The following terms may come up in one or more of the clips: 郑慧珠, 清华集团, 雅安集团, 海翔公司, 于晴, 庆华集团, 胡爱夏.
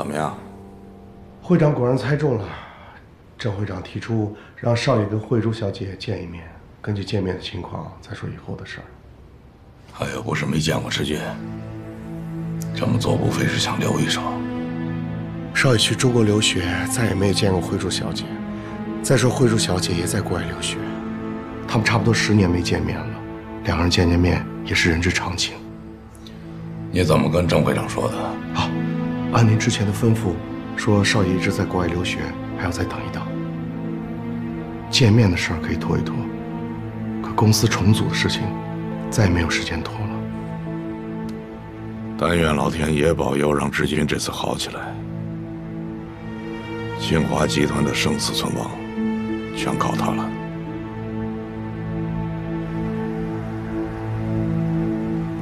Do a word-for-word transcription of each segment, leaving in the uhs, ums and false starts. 怎么样？会长果然猜中了。郑会长提出让少爷跟慧珠小姐见一面，根据见面的情况再说以后的事儿。他也不是没见过知君，这么做无非是想留一手。少爷去中国留学，再也没有见过慧珠小姐。再说慧珠小姐也在国外留学，他们差不多十年没见面了，两个人见见面也是人之常情。 你怎么跟郑会长说的？啊，按您之前的吩咐，说少爷一直在国外留学，还要再等一等。见面的事儿可以拖一拖，可公司重组的事情，再也没有时间拖了。但愿老天爷保佑，让知君这次好起来。清华集团的生死存亡，全靠他了。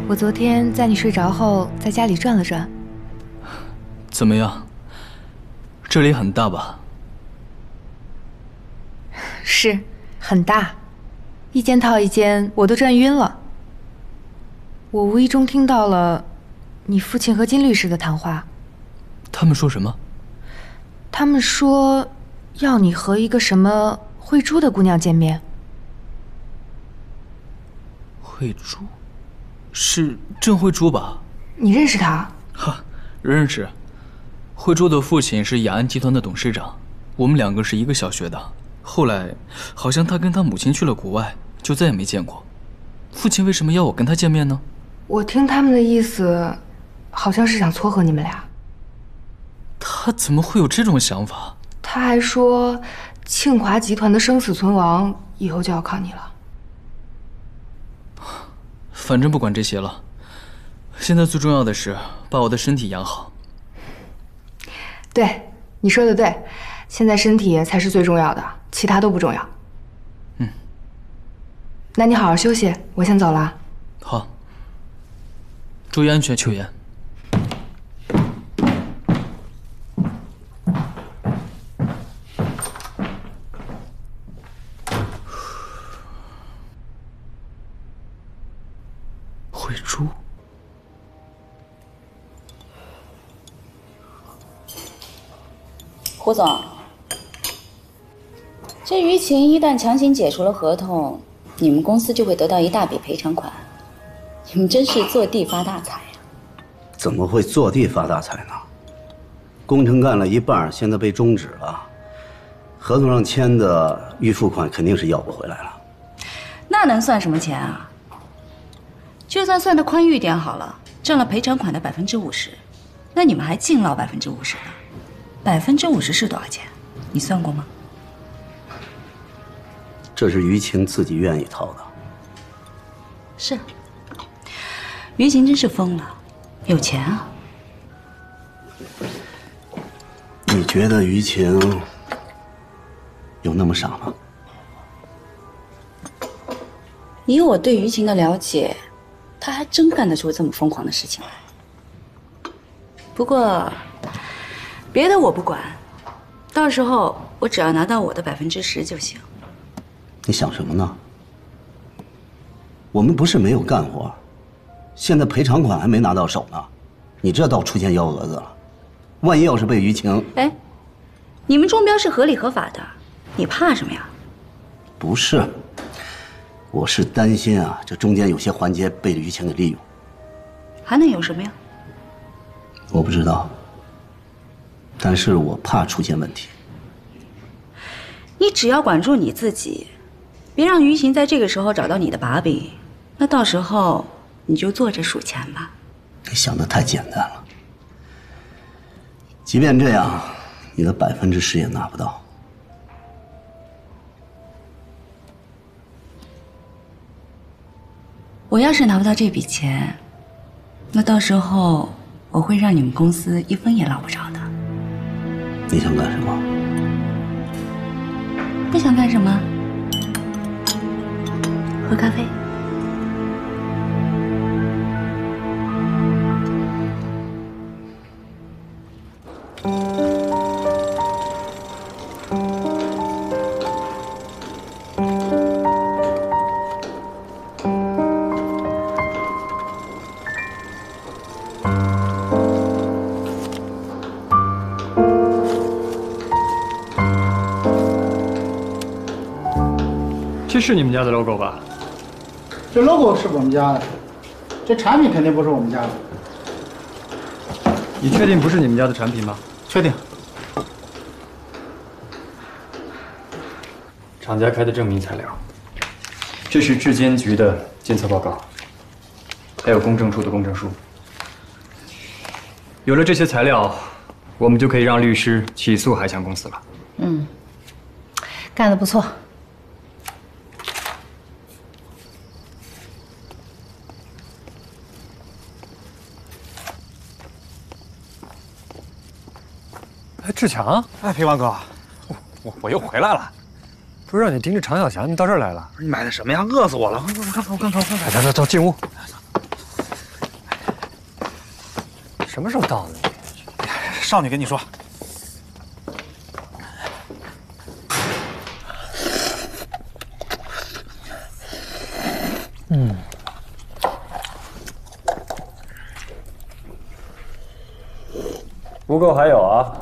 我昨天在你睡着后，在家里转了转，怎么样？这里很大吧？是，很大，一间套一间，我都转晕了。我无意中听到了你父亲和金律师的谈话。他们说什么？他们说要你和一个什么慧珠的姑娘见面。慧珠。 是郑慧珠吧？你认识她？哈，认识。慧珠的父亲是雅安集团的董事长，我们两个是一个小学的。后来，好像他跟他母亲去了国外，就再也没见过。父亲为什么要我跟他见面呢？我听他们的意思，好像是想撮合你们俩。他怎么会有这种想法？他还说，庆华集团的生死存亡以后就要靠你了。 反正不管这些了，现在最重要的是把我的身体养好。对，你说的对，现在身体才是最重要的，其他都不重要。嗯，那你好好休息，我先走了。好，注意安全，秋妍。 胡总，这于晴一旦强行解除了合同，你们公司就会得到一大笔赔偿款。你们真是坐地发大财呀！怎么会坐地发大财呢？工程干了一半，现在被终止了，合同上签的预付款肯定是要不回来了。那能算什么钱啊？就算算得宽裕点好了，占了赔偿款的百分之五十，那你们还净捞百分之五十呢。 百分之五十是多少钱？你算过吗？这是于晴自己愿意掏的。是。于晴真是疯了，有钱啊！你觉得于晴有那么傻吗？以我对于晴的了解，她还真干得出这么疯狂的事情来。不过。 别的我不管，到时候我只要拿到我的百分之十就行。你想什么呢？我们不是没有干活，现在赔偿款还没拿到手呢，你这倒出现幺蛾子了。万一要是被于晴……哎，你们中标是合理合法的，你怕什么呀？不是，我是担心啊，这中间有些环节被于晴给利用。还能有什么呀？我不知道。 但是我怕出现问题。你只要管住你自己，别让于晴在这个时候找到你的把柄，那到时候你就坐着数钱吧。你想的太简单了。即便这样，你的百分之十也拿不到。我要是拿不到这笔钱，那到时候我会让你们公司一分也捞不着的。 你想干什么？不想干什么？喝咖啡。这是你们家的 logo 吧？这 logo 是我们家的，这产品肯定不是我们家的。你确定不是你们家的产品吗？确定。厂家开的证明材料，这是质监局的监测报告，还有公证处的公证书。有了这些材料，我们就可以让律师起诉海翔公司了。嗯，干得不错。 志强，哎，裴万哥，我我我又回来了，不是让你盯着常小霞，你到这儿来了？你买的什么呀？饿死我了！我看看，我看看，我看看。走走走，进屋。什么时候到的？少女跟你说，嗯。 不够还有啊，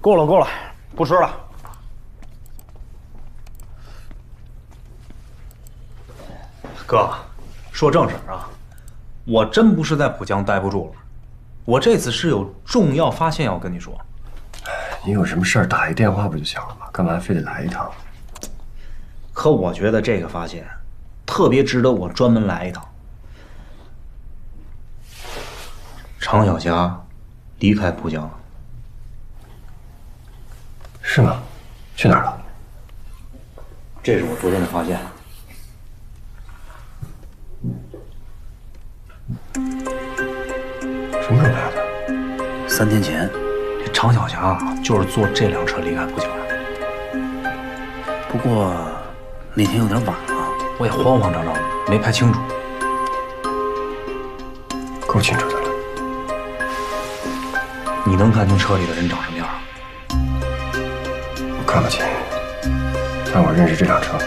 够了够了，不吃了。哥，说正事啊，我真不是在浦江待不住了，我这次是有重要发现要跟你说。你有什么事儿打一电话不就行了吗？干嘛非得来一趟？可我觉得这个发现特别值得我专门来一趟。常小霞。 离开浦江了，是吗？去哪儿了？这是我昨天的发现。什么时候来的？三天前。这常小霞啊，就是坐这辆车离开浦江的。不过那天有点晚了，我也慌慌张张的，没拍清楚。够清楚的。 你能看清车里的人长什么样啊？我看不清，但我认识这辆车。